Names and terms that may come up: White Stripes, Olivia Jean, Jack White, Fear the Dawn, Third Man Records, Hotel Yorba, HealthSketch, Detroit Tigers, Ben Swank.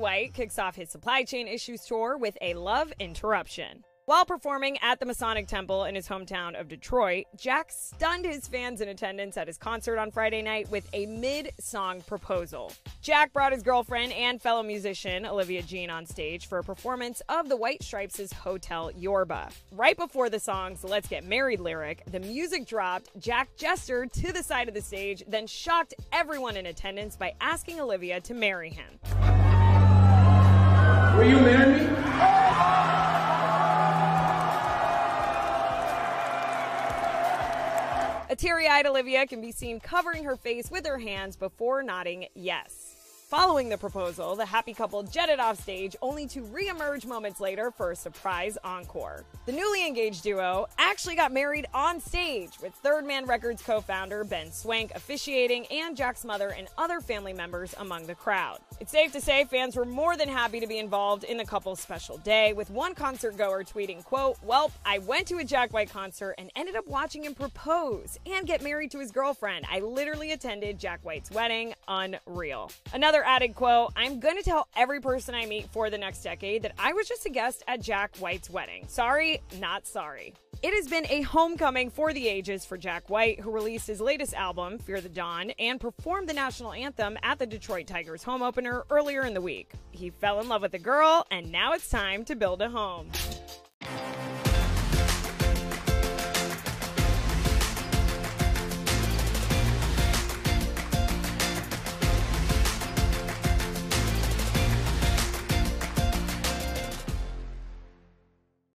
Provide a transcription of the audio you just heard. White kicks off his Supply Chain Issues tour with a love interruption. While performing at the Masonic Temple in his hometown of Detroit, Jack stunned his fans in attendance at his concert on Friday night with a mid-song proposal. Jack brought his girlfriend and fellow musician Olivia Jean on stage for a performance of the White Stripes' Hotel Yorba. Right before the song's Let's Get Married lyric, the music dropped, Jack gestured to the side of the stage, then shocked everyone in attendance by asking Olivia to marry him. Will you marry me? A teary-eyed Olivia can be seen covering her face with her hands before nodding yes. Following the proposal, the happy couple jetted off stage only to re-emerge moments later for a surprise encore. The newly engaged duo actually got married on stage, with Third Man Records co-founder Ben Swank officiating and Jack's mother and other family members among the crowd. It's safe to say fans were more than happy to be involved in the couple's special day, with one concert-goer tweeting, quote, "Welp, I went to a Jack White concert and ended up watching him propose and get married to his girlfriend. I literally attended Jack White's wedding. Unreal." Another added, quote, "I'm gonna tell every person I meet for the next decade that I was just a guest at Jack White's wedding. Sorry, not sorry." It has been a homecoming for the ages for Jack White, who released his latest album, Fear the Dawn, and performed the national anthem at the Detroit Tigers home opener earlier in the week. He fell in love with a girl, and now it's time to build a home.